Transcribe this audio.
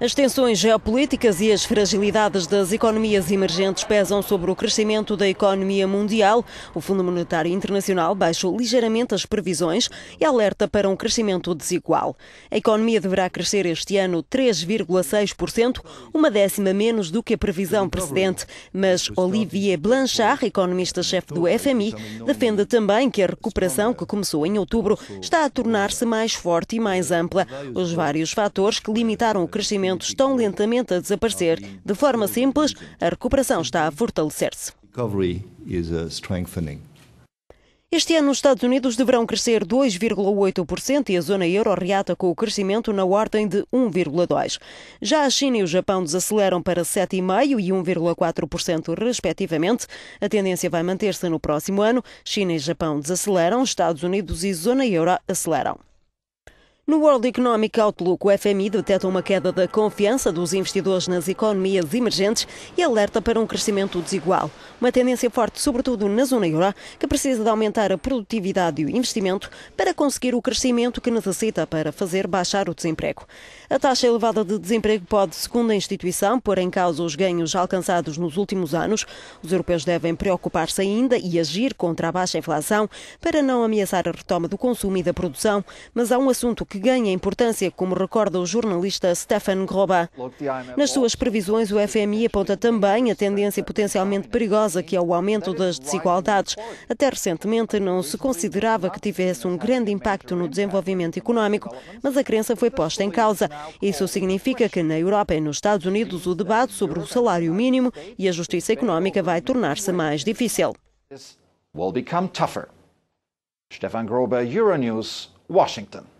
As tensões geopolíticas e as fragilidades das economias emergentes pesam sobre o crescimento da economia mundial. O Fundo Monetário Internacional baixou ligeiramente as previsões e alerta para um crescimento desigual. A economia deverá crescer este ano 3,6%, uma décima menos do que a previsão precedente. Mas Olivier Blanchard, economista-chefe do FMI, defende também que a recuperação que começou em outubro está a tornar-se mais forte e mais ampla. Os vários fatores que limitaram o crescimento estão lentamente a desaparecer. De forma simples, a recuperação está a fortalecer-se. Este ano, os Estados Unidos deverão crescer 2,8% e a zona euro reata com o crescimento na ordem de 1,2%. Já a China e o Japão desaceleram para 7,5% e 1,4%, respectivamente. A tendência vai manter-se no próximo ano. China e Japão desaceleram, Estados Unidos e zona euro aceleram. No World Economic Outlook, o FMI detecta uma queda da confiança dos investidores nas economias emergentes e alerta para um crescimento desigual. Uma tendência forte, sobretudo na zona euro, que precisa de aumentar a produtividade e o investimento para conseguir o crescimento que necessita para fazer baixar o desemprego. A taxa elevada de desemprego pode, segundo a instituição, pôr em causa os ganhos alcançados nos últimos anos. Os europeus devem preocupar-se ainda e agir contra a baixa inflação para não ameaçar a retoma do consumo e da produção, mas há um assunto que ganha importância, como recorda o jornalista Stefan Groba. Nas suas previsões, o FMI aponta também a tendência potencialmente perigosa que é o aumento das desigualdades. Até recentemente não se considerava que tivesse um grande impacto no desenvolvimento económico, mas a crença foi posta em causa. Isso significa que na Europa e nos Estados Unidos o debate sobre o salário mínimo e a justiça económica vai tornar-se mais difícil. Stefan Groba, Euronews, Washington.